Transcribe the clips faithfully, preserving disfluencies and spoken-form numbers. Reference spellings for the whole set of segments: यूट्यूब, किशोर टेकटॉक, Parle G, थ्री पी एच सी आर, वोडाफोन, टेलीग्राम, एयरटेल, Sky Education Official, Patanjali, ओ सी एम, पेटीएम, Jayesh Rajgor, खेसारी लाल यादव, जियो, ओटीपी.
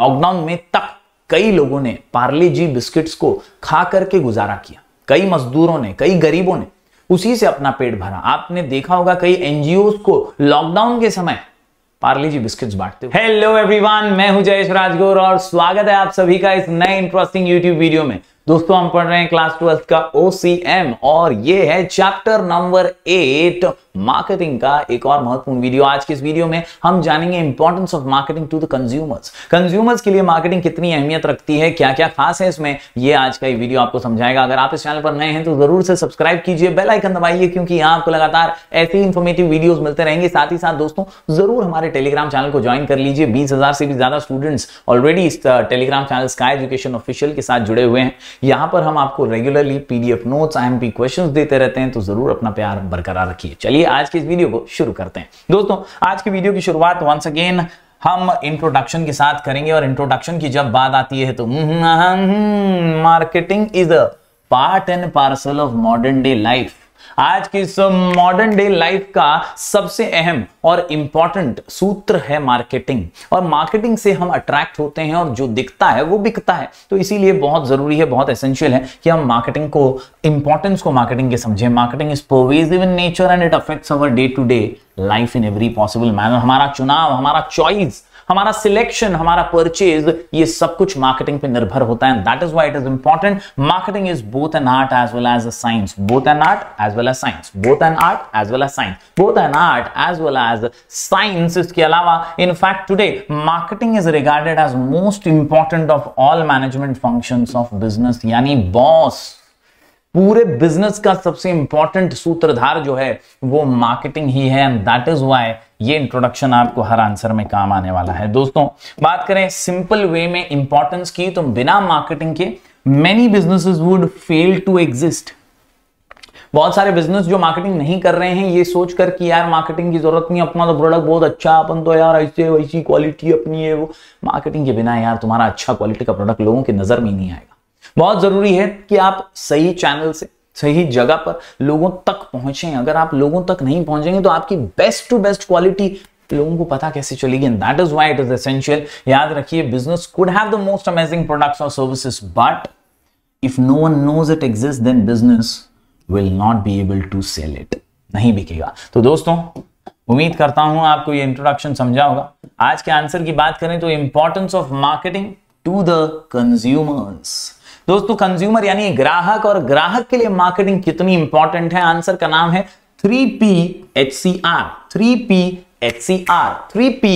Lockdown में तक कई लोगों ने पार्ले जी बिस्किट्स को खा करके गुजारा किया। कई मजदूरों ने, कई गरीबों ने उसी से अपना पेट भरा। आपने देखा होगा कई एनजीओ को लॉकडाउन के समय पार्ले जी बिस्किट्स बांटते हुए। हेलो एवरीवन, मैं हूं जयेश राजगोर और स्वागत है आप सभी का इस नए इंटरेस्टिंग यूट्यूब वीडियो में। दोस्तों, हम पढ़ रहे हैं क्लास ट्वेल्थ का ओ सी एम और ये है चैप्टर नंबर एट, मार्केटिंग का एक और महत्वपूर्ण वीडियो। आज के इस वीडियो में हम जानेंगे importance of marketing to the consumers. Consumers के लिए मार्केटिंग कितनी अहमियत रखती है, क्या क्या खास है इसमें, ये आज का ये वीडियो आपको समझाएगा। अगर आप इस चैनल पर नए हैं तो जरूर से सब्सक्राइब कीजिए, बेल आइकन दबाइए, क्योंकि यहाँ आपको लगातार ऐसे ही इंफॉर्मेटिव वीडियोज मिलते रहेंगे। साथ ही साथ दोस्तों, जरूर हमारे टेलीग्राम चैनल को ज्वाइन कर लीजिए। बीस हजार से भी ज्यादा स्टूडेंट्स ऑलरेडी इस टेलीग्राम channel sky education official के साथ जुड़े हुए हैं। यहाँ पर हम आपको regularly PDF notes, I M P questions देते रहते हैं, तो जरूर अपना प्यार बरकरार रखिए। चलिए आज के इस वीडियो को शुरू करते हैं। दोस्तों, आज की वीडियो की शुरुआत वंस अगेन हम इंट्रोडक्शन के साथ करेंगे, और इंट्रोडक्शन की जब बात आती है तो marketing is a part and parcel of modern day life. आज की इस मॉडर्न डे लाइफ का सबसे अहम और इंपॉर्टेंट सूत्र है मार्केटिंग, और मार्केटिंग से हम अट्रैक्ट होते हैं और जो दिखता है वो बिकता है। तो इसीलिए बहुत जरूरी है, बहुत एसेंशियल है कि हम मार्केटिंग को, इंपॉर्टेंस को मार्केटिंग के समझें। Marketing is pervasive in nature and it affects our day to day life in every possible manner. हमारा चुनाव, हमारा चॉइस, हमारा सिलेक्शन, हमारा परचेज, ये सब कुछ मार्केटिंग पे निर्भर होता है। That is why it is important. Marketing is both an art as well as a science, both an art as well as science, both an art as well as science, both an art as well as science. इसके अलावा in fact today marketing is regarded as most important of all management functions of business. यानी boss, पूरे business का सबसे important सूत्रधार जो है वो मार्केटिंग ही है, एंड दैट इज व्हाई ये इंट्रोडक्शन आपको हर आंसर में काम आने वाला है। दोस्तों, बात करें सिंपल वे में इंपॉर्टेंस की, तो बिना मार्केटिंग के many businesses would fail to exist. बहुत सारे बिजनेस जो मार्केटिंग नहीं कर रहे हैं ये सोचकर कि यार मार्केटिंग की जरूरत नहीं, अपना तो प्रोडक्ट बहुत अच्छा, अपन तो यार ऐसे वैसी क्वालिटी अपनी है, वो मार्केटिंग के बिना यार तुम्हारा अच्छा क्वालिटी का प्रोडक्ट लोगों की नजर में नहीं आएगा। बहुत जरूरी है कि आप सही चैनल से, सही जगह पर लोगों तक पहुंचे। अगर आप लोगों तक नहीं पहुंचेंगे तो आपकी बेस्ट टू बेस्ट क्वालिटी लोगों को पता कैसे चलेगी, and that is why it is essential. याद रखिए, business could have the most amazing products और services, but if no one knows it exist then business will not be able to sell it, नहीं बिकेगा। तो दोस्तों, उम्मीद करता हूं आपको ये इंट्रोडक्शन समझा होगा। आज के आंसर की बात करें तो importance of marketing to the consumers. दोस्तों, कंज्यूमर यानी ग्राहक, और ग्राहक के लिए मार्केटिंग कितनी इंपॉर्टेंट है, आंसर का नाम है थ्री पी एच सी आर। थ्री पी एच सी आर, थ्री पी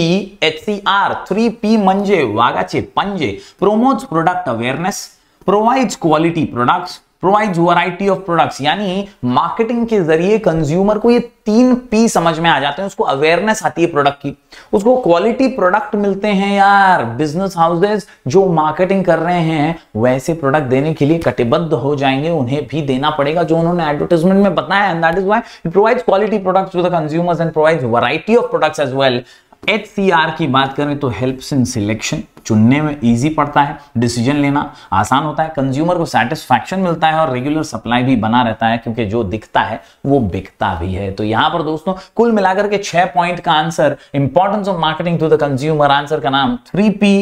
एच सी आर, three P म्हणजे वागाचे पंजे। Promotes product awareness, provides quality products, provides variety of products. यानी मार्केटिंग के जरिए कंज्यूमर को ये तीन पी समझ में आ जाते हैं। उसको अवेयरनेस आती है प्रोडक्ट की, उसको क्वालिटी प्रोडक्ट मिलते हैं। यार बिजनेस हाउसेस जो मार्केटिंग कर रहे हैं वैसे प्रोडक्ट देने के लिए कटिबद्ध हो जाएंगे, उन्हें भी देना पड़ेगा जो उन्होंने एडवर्टाइजमेंट में बताया, and that is why it provides quality products to the consumers and provides variety of products as well. H C R की बात करें तो हेल्प्स इन सिलेक्शन, चुनने में इजी पड़ता है, डिसीजन लेना आसान होता है, कंज्यूमर को सेटिस्फैक्शन मिलता है, और रेगुलर सप्लाई भी बना रहता है क्योंकि जो दिखता है वो बिकता भी है। तो यहाँ पर दोस्तों कुल मिलाकर के छह पॉइंट का answer, importance of marketing to the consumer, answer का नाम थ्री पी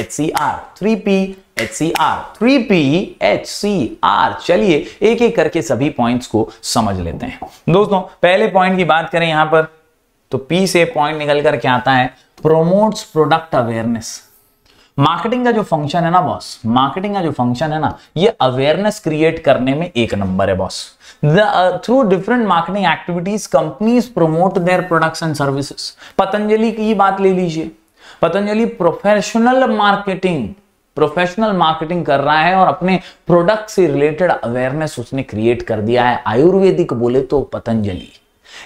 एच सी आर, थ्री पी एच सी आर, थ्री पी एच सी आर। चलिए एक एक करके सभी पॉइंट्स को समझ लेते हैं। दोस्तों, पहले पॉइंट की बात करें यहाँ पर तो पी से पॉइंट निकल कर क्या आता है, प्रोमोट्स प्रोडक्ट अवेयरनेस। मार्केटिंग का जो फंक्शन है ना बॉस, मार्केटिंग का जो फंक्शन है ना, ये अवेयरनेस क्रिएट करने में एक नंबर है boss. Through different marketing activities companies promote their products and services. Patanjali की बात ले लीजिए, Patanjali professional marketing, professional marketing कर रहा है और अपने प्रोडक्ट से रिलेटेड अवेयरनेस उसने क्रिएट कर दिया है। आयुर्वेदिक बोले तो पतंजलि,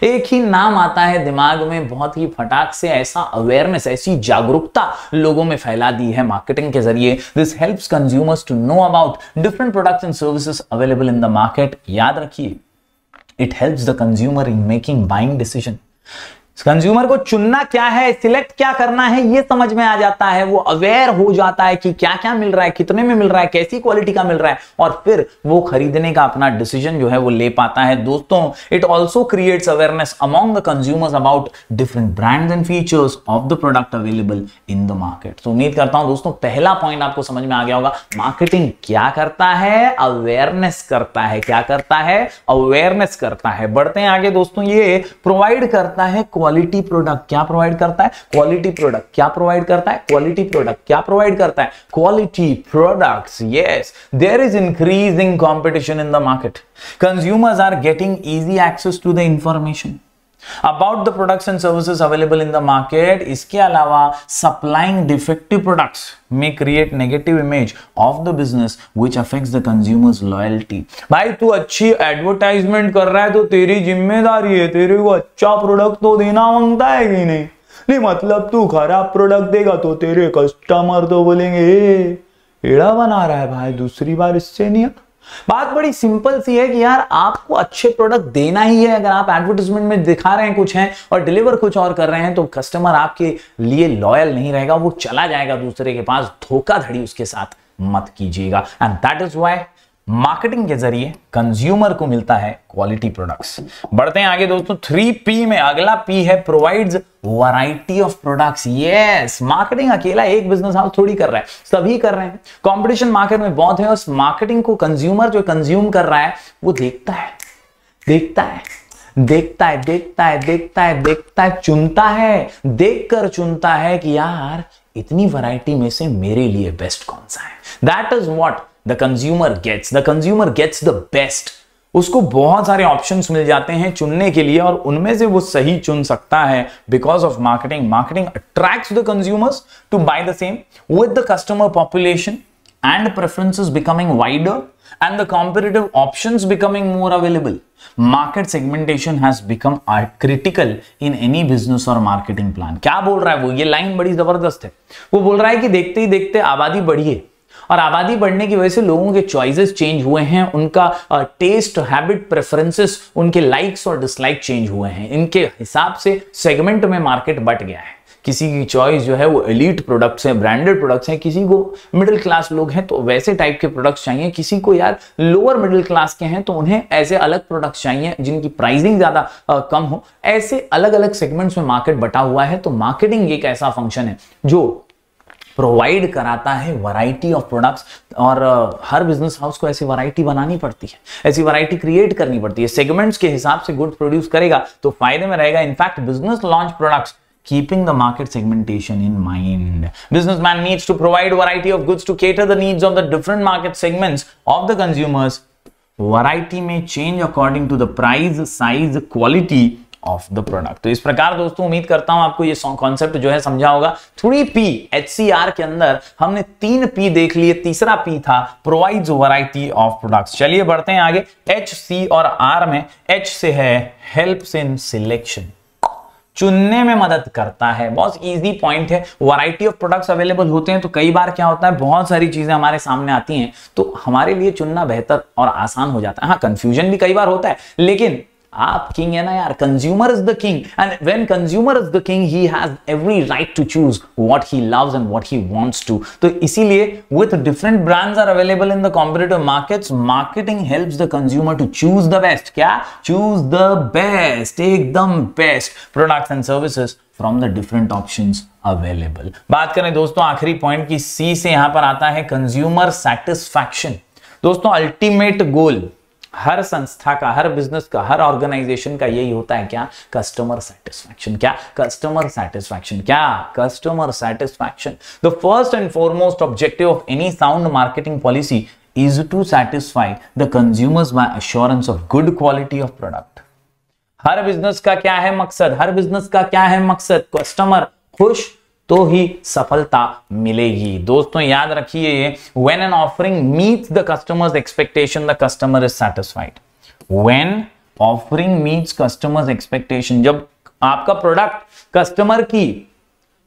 एक ही नाम आता है दिमाग में, बहुत ही फटाक से ऐसा अवेयरनेस, ऐसी जागरूकता लोगों में फैला दी है मार्केटिंग के जरिए। This helps consumers to know about different products and services available in the market. याद रखिए, it helps the consumer in making buying decision. Consumer को चुनना क्या है, सिलेक्ट क्या करना है, ये समझ में आ जाता है, वो अवेयर हो जाता है कि क्या क्या मिल रहा है, कितने में मिल रहा है, कैसी क्वालिटी का मिल रहा है, और फिर वो खरीदने का अपना डिसीजन जो है वो ले पाता है। दोस्तों, it also creates awareness among the consumers about different brands and features of the product available in the market. तो उम्मीद करता हूं दोस्तों पहला पॉइंट आपको समझ में आ गया होगा। मार्केटिंग क्या करता है, अवेयरनेस करता है। क्या करता है, अवेयरनेस करता है। बढ़ते हैं आगे दोस्तों, ये प्रोवाइड करता है क्वालिटी प्रोडक्ट। क्या प्रोवाइड करता है, क्वालिटी प्रोडक्ट। क्या प्रोवाइड करता है, क्वालिटी प्रोडक्ट। क्या प्रोवाइड करता है, quality products. Yes, there is increasing competition in the market. Consumers are getting easy access to the information about the products and services available in the market. इसके अलावा supplying defective products may create negative image of the business which affects the consumers loyalty. भाई तू अच्छी advertisement कर रहा है तो तेरी जिम्मेदारी है, तेरे को अच्छा प्रोडक्ट तो देना मांगता है कि नहीं। नहीं मतलब तू खराब प्रोडक्ट देगा तो तेरे कस्टमर तो बोलेंगे एड़ा बना रहा है भाई, दूसरी बार इससे नहीं। बात बड़ी सिंपल सी है कि यार आपको अच्छे प्रोडक्ट देना ही है। अगर आप एडवर्टाइजमेंट में दिखा रहे हैं कुछ है और डिलीवर कुछ और कर रहे हैं तो कस्टमर आपके लिए लॉयल नहीं रहेगा, वो चला जाएगा दूसरे के पास। धोखाधड़ी उसके साथ मत कीजिएगा। And that is why marketing के जरिए कंज्यूमर को मिलता है क्वालिटी प्रोडक्ट्स। बढ़ते हैं आगे दोस्तों, थ्री पी में अगला पी है provides variety of products. Yes, marketing अकेला एक बिजनेस हाउस थोड़ी कर रहा है, सभी कर रहे हैं। कंपटीशन मार्केट में बहुत है और मार्केटिंग को कंज्यूमर जो कंज्यूम कर रहा है वो देखता है, देखता है, देखता है, देखता है, देखता है, देखता है, चुनता है, देखकर चुनता है कि यार इतनी वैरायटी में से मेरे लिए बेस्ट कौन सा है। That is what The consumer gets, the consumer gets the best. उसको बहुत सारे ऑप्शंस मिल जाते हैं चुनने के लिए और उनमें से वो सही चुन सकता है because of marketing. Marketing attracts the consumers to buy the same with the customer population and preferences becoming wider and the competitive options becoming more available. Market segmentation has become critical in any business or marketing plan. क्या बोल रहा है वो, ये line बड़ी जबरदस्त है। वो बोल रहा है कि देखते ही देखते आबादी बढ़ी है और आबादी बढ़ने की वजह से लोगों के चॉइसेस चेंज हुए हैं, उनका टेस्ट, हैबिट, प्रेफरेंसेस, उनके लाइक्स और डिसलाइक चेंज हुए हैं। इनके हिसाब से सेगमेंट में मार्केट बट गया है। किसी की चॉइस जो है वो एलीट प्रोडक्ट्स हैं, ब्रांडेड प्रोडक्ट्स हैं, किसी को मिडिल क्लास लोग हैं तो वैसे टाइप के प्रोडक्ट्स चाहिए, किसी को यार लोअर मिडिल क्लास के हैं तो उन्हें ऐसे अलग प्रोडक्ट्स चाहिए जिनकी प्राइसिंग ज़्यादा कम हो। ऐसे अलग अलग सेगमेंट्स में मार्केट बटा हुआ है। तो मार्केटिंग एक ऐसा फंक्शन है जो प्रोवाइड कराता है वैरायटी ऑफ प्रोडक्ट्स और हर बिजनेस हाउस को ऐसी वैरायटी बनानी पड़ती है, ऐसी वैरायटी क्रिएट करनी पड़ती है। सेगमेंट्स के हिसाब से गुड प्रोड्यूस करेगा तो फायदे में रहेगा। In fact business launch products keeping the market segmentation in mind. Businessman needs to provide variety of goods to cater the needs of the different market segments of the consumers. Variety may change according to the price, size, quality of the product. तो इस प्रकार दोस्तों उम्मीद करता हूं आपको ये concept जो है समझा होगा। थ्री पी एच सी आर के अंदर हमने तीन पी देख लिए, तीसरा पी था प्रोवाइड्स वैरायटी ऑफ प्रोडक्ट्स। चलिए बढ़ते हैं आगे, एच सी और आर में। एच से है हेल्प्स इन सिलेक्शन, चुनने में मदद करता है। बहुत इजी पॉइंट है। वैरायटी ऑफ प्रोडक्ट्स अवेलेबल होते हैं तो कई बार क्या होता है, बहुत सारी चीजें हमारे सामने आती हैं तो हमारे लिए चुनना बेहतर और आसान हो जाता है। हाँ, कंफ्यूजन भी कई बार होता है लेकिन आप किंग है ना यार, consumer is the king and when consumer is the king he has every right to choose what he loves and what he wants to. तो इसीलिए with different brands are available in the competitive markets, marketing helps the consumer to choose the best. क्या choose the best, एकदम best products and services from the different options available. बात करें दोस्तों आखिरी point की, सी से यहां पर आता है कंज्यूमर सेटिस्फैक्शन। दोस्तों अल्टीमेट गोल हर संस्था का, हर बिजनेस का, हर ऑर्गेनाइजेशन का यही होता है। क्या, कस्टमर सेटिस्फैक्शन। क्या, कस्टमर सेटिस्फैक्शन। क्या, customer satisfaction. The first and foremost objective of any sound marketing policy is to satisfy the consumers by assurance of good quality of product. हर बिजनेस का क्या है मकसद, हर बिजनेस का क्या है मकसद, कस्टमर खुश तो ही सफलता मिलेगी। दोस्तों याद रखिए, when an offering meets the customers expectation the customer is satisfied. When offering meets customers expectation, जब आपका प्रोडक्ट कस्टमर की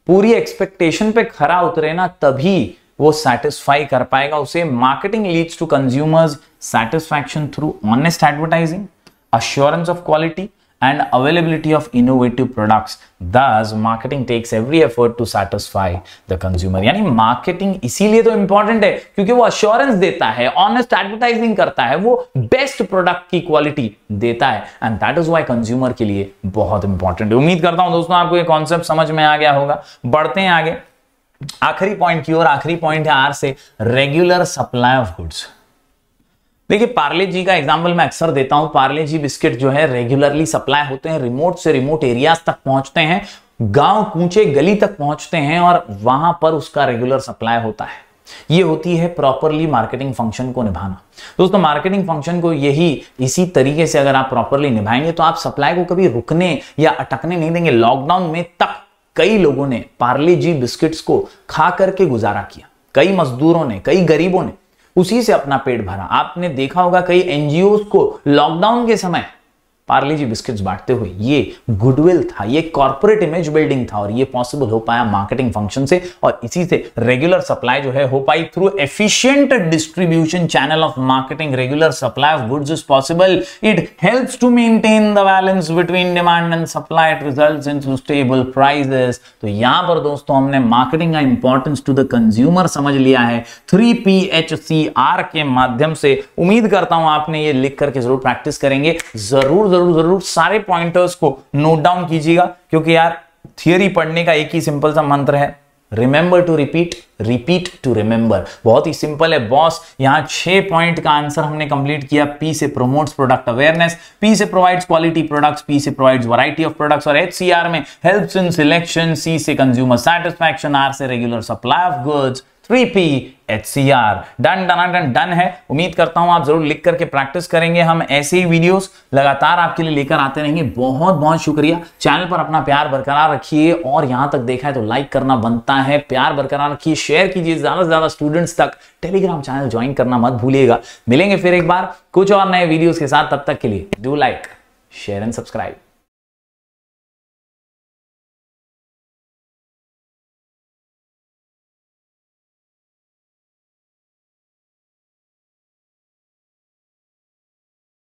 पूरी एक्सपेक्टेशन पे खरा उतरे ना तभी वो सैटिस्फाई कर पाएगा उसे। Marketing leads to consumers satisfaction through honest advertising, assurance of quality and availability of innovative products. Thus, marketing takes every effort to satisfy the consumer. यानी marketing इसीलिए तो important है क्योंकि वो assurance देता है, honest advertising करता है, वो best product की quality देता है, and that is why consumer के लिए बहुत important है. उम्मीद करता हूं दोस्तों आपको ये concept समझ में आ गया होगा. बढ़ते हैं आगे आखिरी पॉइंट की ओर. आखिरी पॉइंट है आर से, रेगुलर सप्लाई ऑफ गुड्स. देखिए पार्ले जी का एग्जाम्पल मैं अक्सर देता हूं. पार्ले जी बिस्किट जो है रेगुलरली सप्लाई होते हैं, रिमोट से रिमोट एरियाज तक पहुंचते हैं, गांव कूचे गली तक पहुंचते हैं और वहां पर उसका रेगुलर सप्लाई होता है. ये होती है प्रॉपरली मार्केटिंग फंक्शन को निभाना. दोस्तों मार्केटिंग फंक्शन को यही इसी तरीके से अगर आप प्रॉपरली निभाएंगे तो आप सप्लाई को कभी रुकने या अटकने नहीं देंगे. लॉकडाउन में तक कई लोगों ने पार्ले जी बिस्किट्स को खा करके गुजारा किया, कई मजदूरों ने, कई गरीबों ने उसी से अपना पेट भरा. आपने देखा होगा कई एनजीओ को लॉकडाउन के समय पार्ले जी बिस्किट्स बांटते हुए. ये गुडविल था, ये कॉर्पोरेट इमेज बिल्डिंग था और ये पॉसिबल हो पाया मार्केटिंग फंक्शन से. और इसी से रेगुलर सप्लाई जो है हो पाई through efficient distribution channel of marketing. Regular supply of goods is possible. It helps to maintain the balance between demand and supply. It results in stable prices. तो यहां पर दोस्तों हमने मार्केटिंग का इंपॉर्टेंस टू द कंज्यूमर समझ लिया है थ्री पी एच सी आर के माध्यम से. उम्मीद करता हूं आपने ये लिख करके जरूर प्रैक्टिस करेंगे. जरूर जरूर जरूर सारे पॉइंटर्स को नोट डाउन कीजिएगा क्योंकि यार थियरी पढ़ने का एक ही सिंपल सा मंत्र है, remember to repeat, repeat to remember. बहुत ही सिंपल है बॉस. यहां छह पॉइंट का आंसर हमने कंप्लीट किया. पी से प्रोमोट्स प्रोडक्ट अवेयरनेस, पी से प्रोवाइड्स क्वालिटी प्रोडक्ट्स, पी से प्रोवाइड्स वैरायटी ऑफ प्रोडक्ट्स और एचसीआर में हेल्प्स इन सिलेक्शन, सी से कंज्यूमर सैटिस्फैक्शन, आर से regular supply of goods, थ्री पी एच सी आर. Done done done done है. उम्मीद करता हूं आप जरूर लिख करके प्रैक्टिस करेंगे. हम ऐसे ही वीडियोस लगातार आपके लिए लेकर आते रहेंगे. बहुत बहुत शुक्रिया. चैनल पर अपना प्यार बरकरार रखिए और यहां तक देखा है तो लाइक करना बनता है. प्यार बरकरार रखिए, शेयर कीजिए ज्यादा से ज्यादा स्टूडेंट्स तक. टेलीग्राम चैनल ज्वाइन करना मत भूलिएगा. मिलेंगे फिर एक बार कुछ और नए वीडियोज के साथ. तब तक के लिए do like share and subscribe.